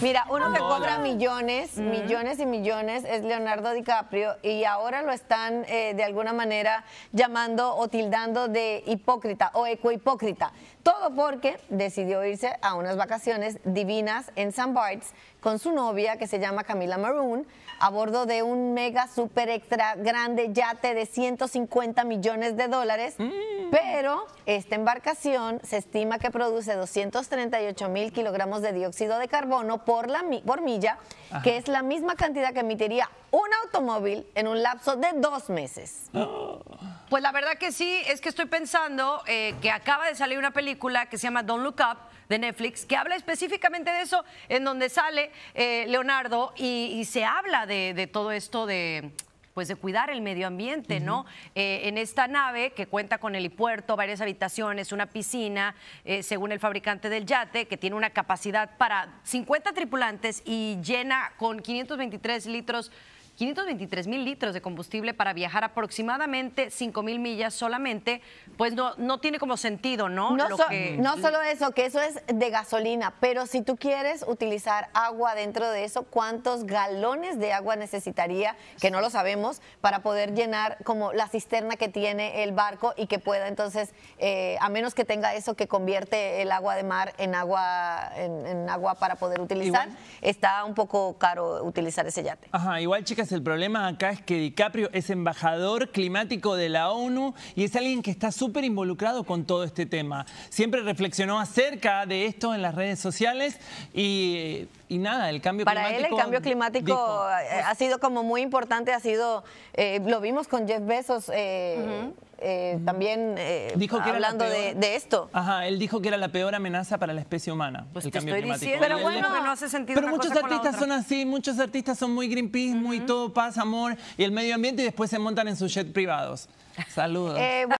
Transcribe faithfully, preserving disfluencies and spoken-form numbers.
Mira, uno no, que cobra no. millones, mm. millones y millones es Leonardo DiCaprio, y ahora lo están eh, de alguna manera llamando o tildando de hipócrita o ecohipócrita. Todo porque decidió irse a unas vacaciones divinas en Saint Barts con su novia, que se llama Camila Morrone, a bordo de un mega super extra grande yate de ciento cincuenta millones de dólares. Mm. Pero esta embarcación se estima que produce doscientos treinta y ocho mil kilogramos de dióxido de carbono por, la, por milla, Ajá. que es la misma cantidad que emitiría un automóvil en un lapso de dos meses. Oh. Pues la verdad que sí, es que estoy pensando eh, que acaba de salir una película que se llama Don't Look Up, de Netflix, que habla específicamente de eso, en donde sale eh, Leonardo y, y se habla de, de todo esto de... pues de cuidar el medio ambiente, uh-huh. ¿no? Eh, en esta nave que cuenta con helipuerto, varias habitaciones, una piscina, eh, según el fabricante del yate, que tiene una capacidad para cincuenta tripulantes y llena con quinientos veintitrés mil litros de combustible para viajar aproximadamente cinco mil millas solamente, pues no, no tiene como sentido, ¿no? No, Lo so, que... no solo eso, que eso es de gasolina, pero si tú quieres utilizar agua dentro de eso, ¿cuántos galones de agua necesitaría, que no lo sabemos, para poder llenar como la cisterna que tiene el barco y que pueda entonces, eh, a menos que tenga eso que convierte el agua de mar en agua, en, en agua para poder utilizar, igual, está un poco caro utilizar ese yate. Ajá, igual, chicas, el problema acá es que DiCaprio es embajador climático de la ONU y es alguien que está súper involucrado con todo este tema. Siempre reflexionó acerca de esto en las redes sociales y, y nada, el cambio Para climático... Para él el cambio climático dijo, ha sido como muy importante, ha sido... Eh, lo vimos con Jeff Bezos... Eh, uh-huh. Eh, también eh, dijo que hablando de, de esto. Ajá, él dijo que era la peor amenaza para la especie humana, pues el cambio climático. Diciendo, pero bueno, después, que no hace sentido. Pero muchos artistas son así, muchos artistas son muy Greenpeace, uh-huh. muy todo paz, amor y el medio ambiente, y después se montan en sus jets privados. Saludos. Eh,